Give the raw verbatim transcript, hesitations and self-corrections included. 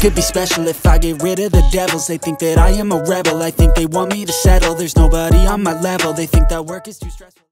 could be special if I get rid of the devils. They think that I am a rebel, I think they want me to settle. There's nobody on my level, they think that work is too stressful.